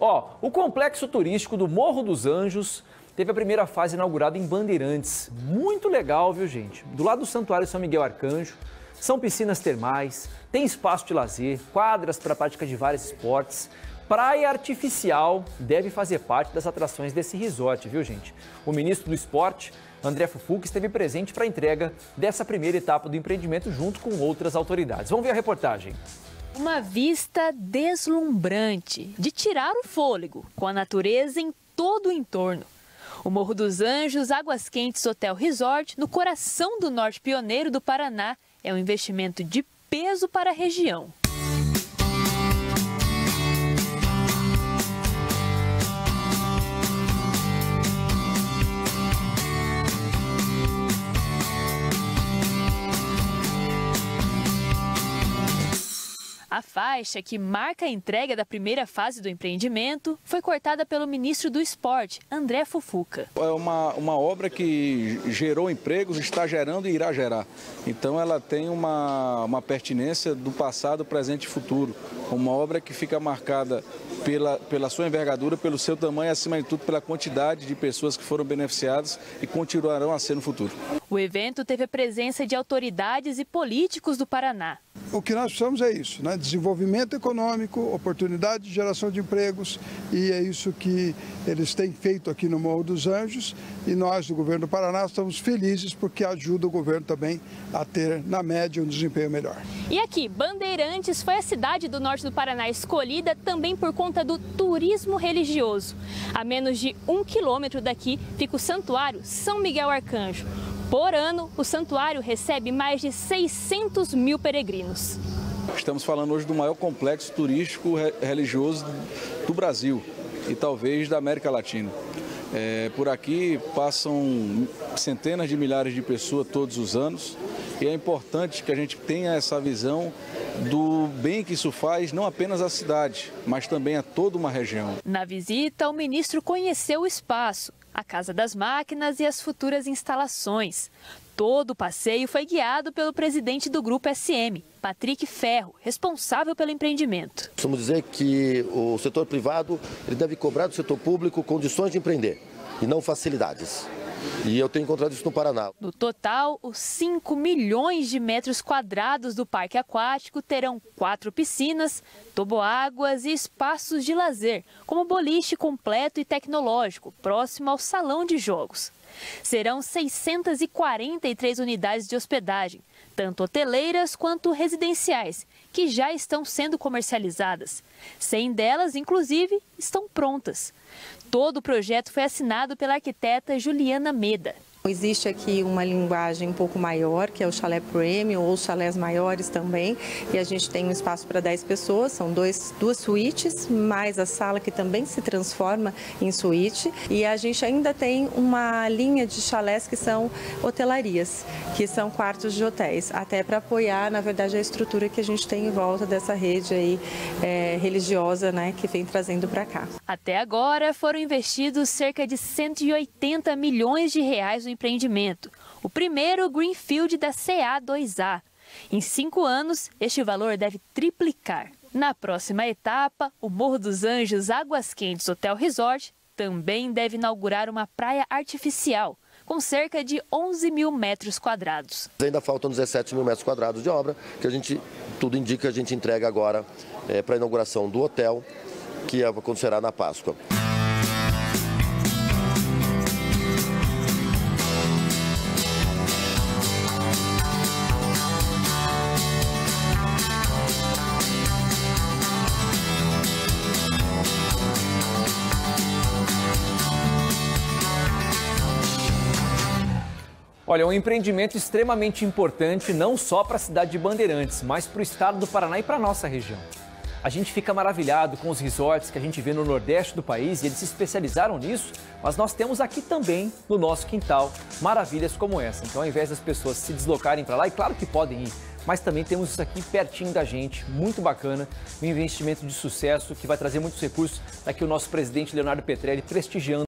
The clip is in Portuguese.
Ó, o complexo turístico do Morro dos Anjos teve a primeira fase inaugurada em Bandeirantes. Muito legal, viu, gente? Do lado do Santuário São Miguel Arcanjo, são piscinas termais, tem espaço de lazer, quadras para prática de vários esportes. Praia artificial deve fazer parte das atrações desse resort, viu, gente? O ministro do Esporte, André Fufuca, esteve presente para a entrega dessa primeira etapa do empreendimento junto com outras autoridades. Vamos ver a reportagem. Uma vista deslumbrante, de tirar o fôlego, com a natureza em todo o entorno. O Morro dos Anjos Águas Quentes Hotel Resort, no coração do norte pioneiro do Paraná, é um investimento de peso para a região. A faixa que marca a entrega da primeira fase do empreendimento foi cortada pelo ministro do Esporte, André Fufuca. É uma obra que gerou empregos, está gerando e irá gerar. Então ela tem uma pertinência do passado, presente e futuro. Uma obra que fica marcada pela sua envergadura, pelo seu tamanho e, acima de tudo, pela quantidade de pessoas que foram beneficiadas e continuarão a ser no futuro. O evento teve a presença de autoridades e políticos do Paraná. O que nós precisamos é isso, né? Desenvolvimento econômico, oportunidade de geração de empregos, e é isso que eles têm feito aqui no Morro dos Anjos, e nós do governo do Paraná estamos felizes porque ajuda o governo também a ter, na média, um desempenho melhor. E aqui, Bandeirantes foi a cidade do norte do Paraná escolhida também por conta do turismo religioso. A menos de 1 quilômetro daqui fica o Santuário São Miguel Arcanjo. Por ano, o santuário recebe mais de 600 mil peregrinos. Estamos falando hoje do maior complexo turístico religioso do Brasil e talvez da América Latina. Por aqui passam centenas de milhares de pessoas todos os anos e é importante que a gente tenha essa visão do bem que isso faz não apenas à cidade, mas também a toda uma região. Na visita, o ministro conheceu o espaço, a Casa das Máquinas e as futuras instalações. Todo o passeio foi guiado pelo presidente do Grupo SM, Patrick Ferro, responsável pelo empreendimento. Precisamos dizer que o setor privado ele deve cobrar do setor público condições de empreender e não facilidades. E eu tenho encontrado isso no Paraná. No total, os 5 milhões de metros quadrados do parque aquático terão 4 piscinas, toboáguas e espaços de lazer, como boliche completo e tecnológico, próximo ao salão de jogos. Serão 643 unidades de hospedagem, tanto hoteleiras quanto residenciais, que já estão sendo comercializadas. 100 delas, inclusive, estão prontas. Todo o projeto foi assinado pela arquiteta Juliana Meda. Existe aqui uma linguagem um pouco maior, que é o chalé premium ou chalés maiores também, e a gente tem um espaço para 10 pessoas, são duas suítes, mais a sala que também se transforma em suíte, e a gente ainda tem uma linha de chalés que são hotelarias, que são quartos de hotéis, até para apoiar, na verdade, a estrutura que a gente tem em volta dessa rede aí, religiosa, né, que vem trazendo para cá. Até agora foram investidos cerca de 180 milhões de reais no empreendimento, o primeiro greenfield da CA2A. Em 5 anos, este valor deve triplicar. Na próxima etapa, o Morro dos Anjos Águas Quentes Hotel Resort também deve inaugurar uma praia artificial, com cerca de 11 mil metros quadrados. Ainda faltam 17 mil metros quadrados de obra, que tudo indica que a gente entrega agora para a inauguração do hotel, que acontecerá na Páscoa. Olha, um empreendimento extremamente importante não só para a cidade de Bandeirantes, mas para o estado do Paraná e para a nossa região. A gente fica maravilhado com os resorts que a gente vê no Nordeste do país e eles se especializaram nisso, mas nós temos aqui também, no nosso quintal, maravilhas como essa. Então, ao invés das pessoas se deslocarem para lá, e claro que podem ir, mas também temos isso aqui pertinho da gente, muito bacana, um investimento de sucesso que vai trazer muitos recursos. Está aqui o nosso presidente Leonardo Petrelli prestigiando.